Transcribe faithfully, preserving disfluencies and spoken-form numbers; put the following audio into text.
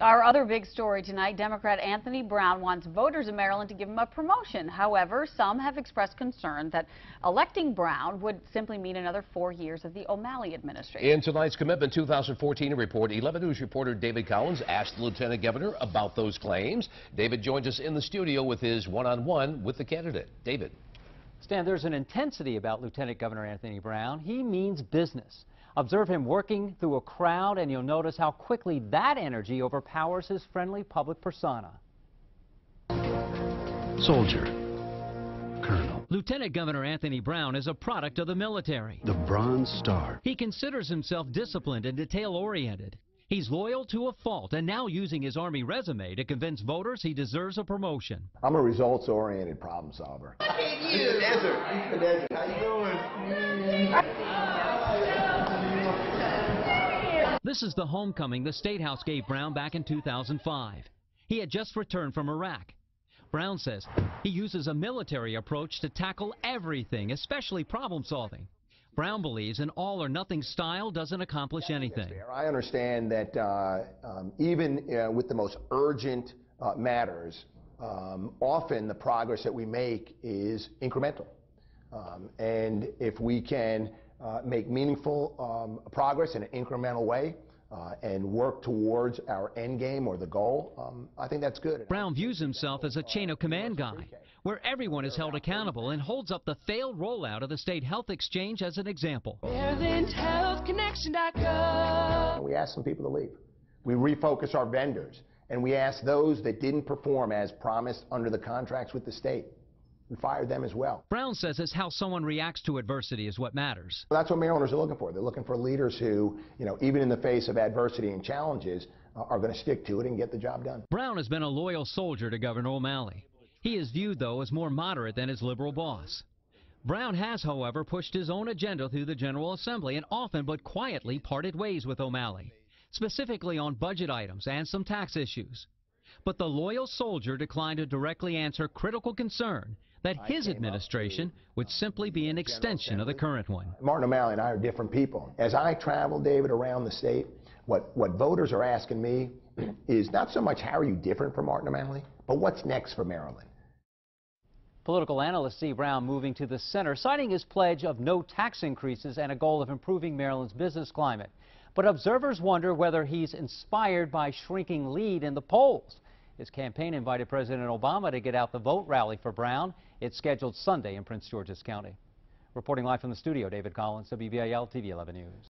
Our other big story tonight, Democrat Anthony Brown wants voters in Maryland to give him a promotion. However, some have expressed concern that electing Brown would simply mean another four years of the O'Malley administration. In tonight's Commitment two thousand fourteen report, eleven News reporter David Collins asked the Lieutenant Governor about those claims. David joins us in the studio with his one-on-one with the candidate. David. Stan, there's an intensity about Lieutenant Governor Anthony Brown. He means business. Observe him working through a crowd, and you'll notice how quickly that energy overpowers his friendly public persona. Soldier, colonel. Lieutenant Governor Anthony Brown is a product of the military. The Bronze Star. He considers himself disciplined and detail-oriented. He's loyal to a fault, and now using his Army resume to convince voters he deserves a promotion. I'm a results-oriented problem solver. Look at you. Desert. How you doing? This is the homecoming the State House gave Brown back in two thousand five. He had just returned from Iraq. Brown says he uses a military approach to tackle everything, especially problem solving. Brown believes an all-or-nothing style doesn't accomplish anything. I understand that uh, um, even uh, with the most urgent uh, matters, um, often the progress that we make is incremental. Um, and if we can uh, make meaningful um, progress in an incremental way uh, and work towards our end game or the goal, um, I think that's good. Brown views himself as a chain of command guy, where everyone is held accountable, and holds up the failed rollout of the state health exchange as an example. Maryland Health Connection dot com. We asked some people to leave. We refocus our vendors, and we asked those that didn't perform as promised under the contracts with the state. We fired them as well. Brown says it's how someone reacts to adversity is what matters. Well, that's what Marylanders are looking for. They're looking for leaders who, you know, even in the face of adversity and challenges, uh, are going to stick to it and get the job done. Brown has been a loyal soldier to Governor O'Malley. He is viewed, though, as more moderate than his liberal boss. Brown has, however, pushed his own agenda through the General Assembly and often but quietly parted ways with O'Malley, specifically on budget items and some tax issues. But the loyal soldier declined to directly answer critical concern that his administration would simply be an extension of the current one. Martin O'Malley and I are different people. As I travel, David, around the state, what, what voters are asking me is not so much how are you different from Martin O'Malley, but what's next for Maryland? Political analyst C. Brown moving to the center, citing his pledge of no tax increases and a goal of improving Maryland's business climate. But observers wonder whether he's inspired by shrinking lead in the polls. His campaign invited President Obama to get out the vote rally for Brown. It's scheduled Sunday in Prince George's County. Reporting live from the studio, David Collins, W B A L T V eleven News.